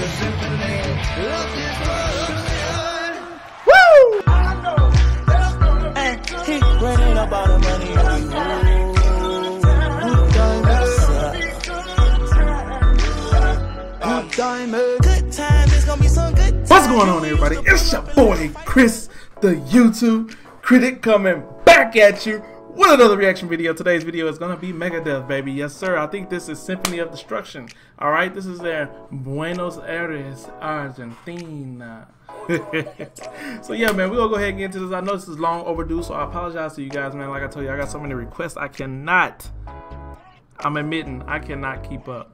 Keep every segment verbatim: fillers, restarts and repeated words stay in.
the symphony of destruction. Woo! I know that's gonna be and good. He ran about the money. Good time, it's gonna be some good time. What's going on, everybody? It's your boy Chris, the YouTube critic, coming back at you with another reaction video. Today's video is gonna be Megadeth, baby. Yes, sir. I think this is Symphony of Destruction. All right, this is their Buenos Aires, Argentina. So yeah, man, we're gonna go ahead and get into this. I know this is long overdue, so I apologize to you guys, man. Like I told you, I got so many requests. I cannot. I'm admitting, I cannot keep up.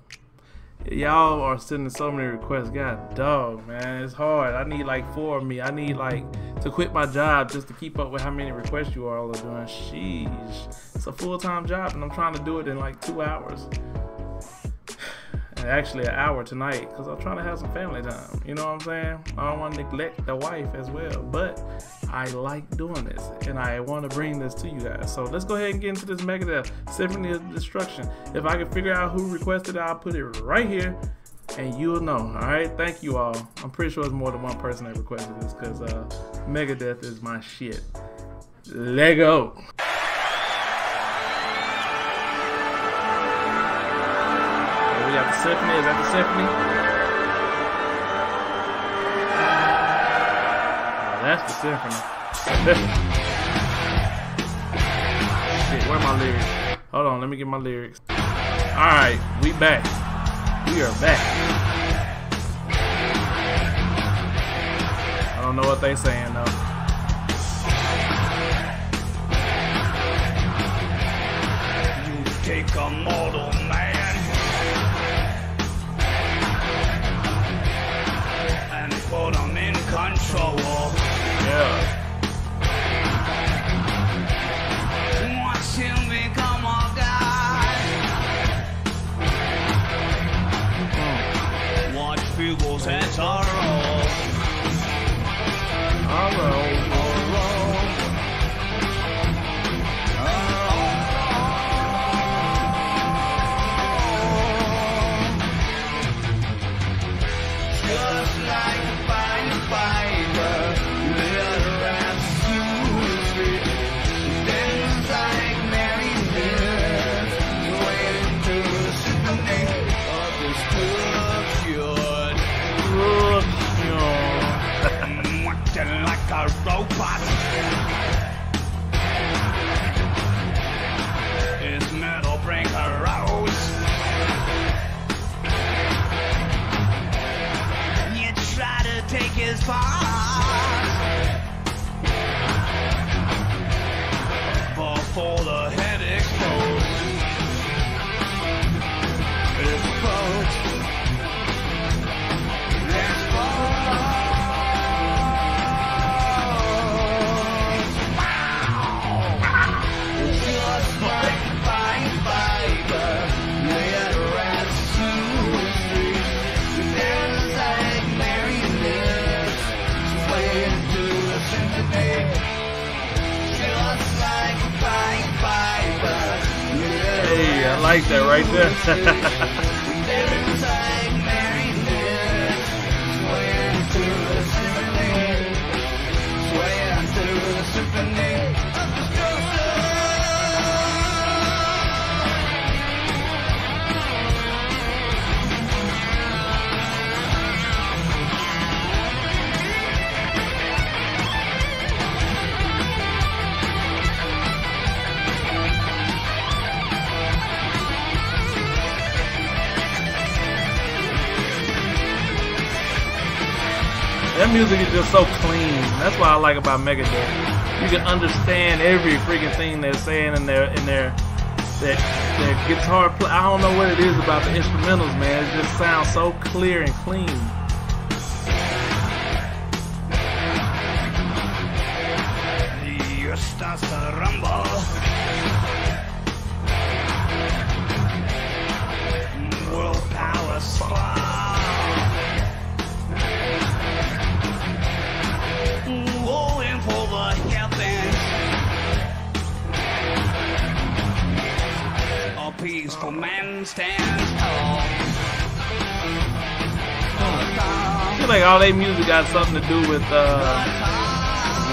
Y'all are sending so many requests. God dog, man, it's hard. I need like four of me. I need like to quit my job just to keep up with how many requests you all are doing. Sheesh, it's a full-time job and I'm trying to do it in like two hours, and actually an hour tonight because I'm trying to have some family time, you know what I'm saying? I don't want to neglect the wife as well, but I like doing this and I want to bring this to you guys. So let's go ahead and get into this Megadeth Symphony of Destruction. If I can figure out who requested it, I'll put it right here and you'll know. All right, thank you all. I'm pretty sure it's more than one person that requested this because uh, Megadeth is my shit. Let go. We got the symphony. Is that the symphony? Oh, that's the symphony. Shit, where are my lyrics? Hold on, let me get my lyrics. Alright, we back. We are back. I don't know what they saying though. You take a model man. I'm in control. Yeah. Watch him become a guy. Watch people's heads are roll. All roll, all roll. Just like a robot. It's metal bring her out. You try to take his part before the head explodes. Explodes. I like that right there. That music is just so clean. That's what I like about Megadeth. You can understand every freaking thing they're saying in their in their their, their guitar play. I don't know what it is about the instrumentals, man. It just sounds so clear and clean. The earth starts to rumble. World power supply. Peaceful man stands tall. like all their music got something to do with uh,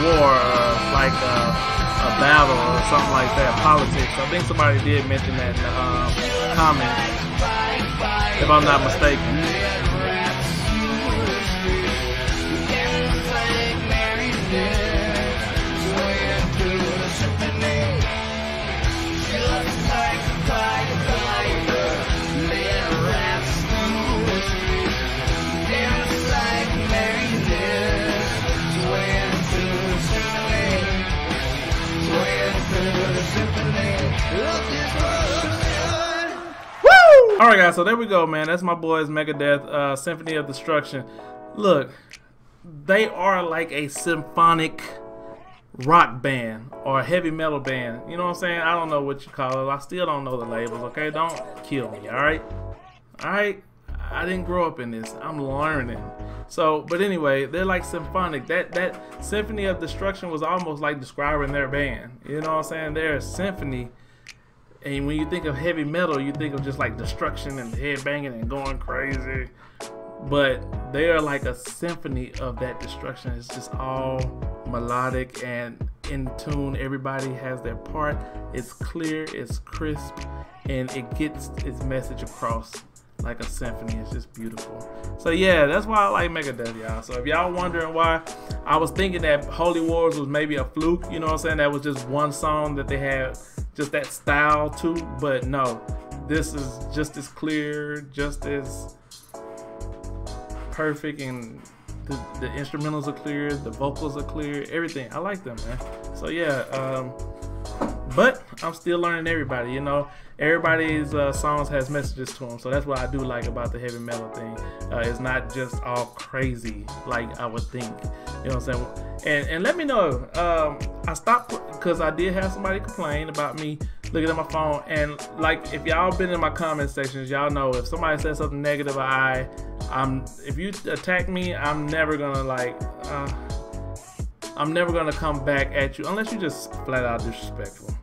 war, or like uh, a battle, or something like that, politics. I think somebody did mention that in the um, comments, if I'm not mistaken. Alright guys, so there we go, man. That's my boys Megadeth, uh, Symphony of Destruction. Look, they are like a symphonic rock band or a heavy metal band. You know what I'm saying? I don't know what you call it. I still don't know the labels, okay? Don't kill me, alright? Alright? I didn't grow up in this. I'm learning. So, but anyway, they're like symphonic. That that Symphony of Destruction was almost like describing their band. You know what I'm saying? They're a symphony. And when you think of heavy metal, you think of just like destruction and head banging and going crazy. But they are like a symphony of that destruction. It's just all melodic and in tune. Everybody has their part. It's clear, it's crisp, and it gets its message across like a symphony. It's just beautiful. So yeah, that's why I like Megadeth, y'all. So if y'all wondering why I was thinking that Holy Wars was maybe a fluke, you know what I'm saying, that was just one song that they had just that style too, but no, this is just as clear, just as perfect, and the, the instrumentals are clear, the vocals are clear, everything. I like them, man. So yeah, um but I'm still learning everybody, you know. Everybody's uh, songs has messages to them, so that's what I do like about the heavy metal thing. Uh, it's not just all crazy like I would think, you know what I'm saying? And, and let me know. Um, I stopped because I did have somebody complain about me looking at my phone. And like, if y'all been in my comment sections, y'all know if somebody says something negative, I, I'm if you attack me, I'm never gonna like. Uh, I'm never gonna come back at you unless you just flat out disrespectful.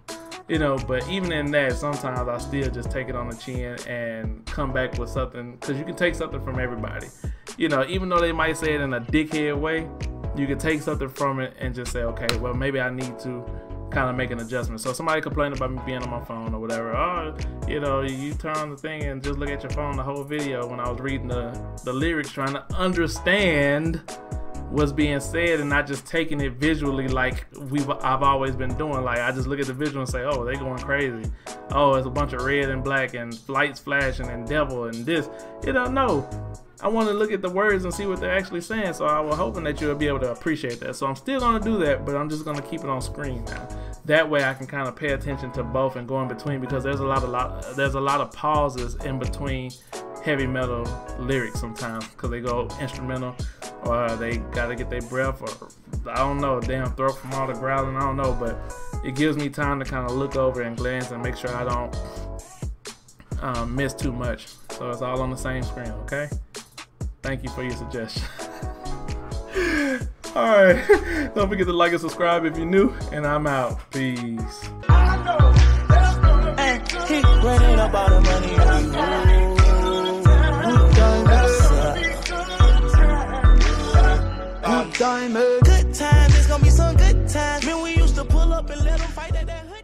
You know, but even in that, sometimes I still just take it on the chin and come back with something, because you can take something from everybody. You know, even though they might say it in a dickhead way, you can take something from it and just say, okay, well, maybe I need to kind of make an adjustment. So somebody complained about me being on my phone or whatever. Oh, you know, you turn on the thing and just look at your phone the whole video, when I was reading the, the lyrics, trying to understand what's being said and not just taking it visually like we've I've always been doing. Like, I just look at the visual and say, oh, they're going crazy. Oh, it's a bunch of red and black and lights flashing and devil and this. You don't know. I want to look at the words and see what they're actually saying. So I was hoping that you'll be able to appreciate that. So I'm still going to do that, but I'm just going to keep it on screen now. That way I can kind of pay attention to both and go in between, because there's a lot of lot there's a lot of pauses in between heavy metal lyrics sometimes, because they go instrumental, or they gotta get their breath, or I don't know, damn throat from all the growling, I don't know, but it gives me time to kind of look over and glance and make sure I don't um, miss too much. So it's all on the same screen, okay? Thank you for your suggestion. Alright, don't forget to like and subscribe if you're new, and I'm out. Peace. Hey, he running up all the money. Diamond. Good times, it's gonna be some good times. Man, we used to pull up and let them fight at that hood.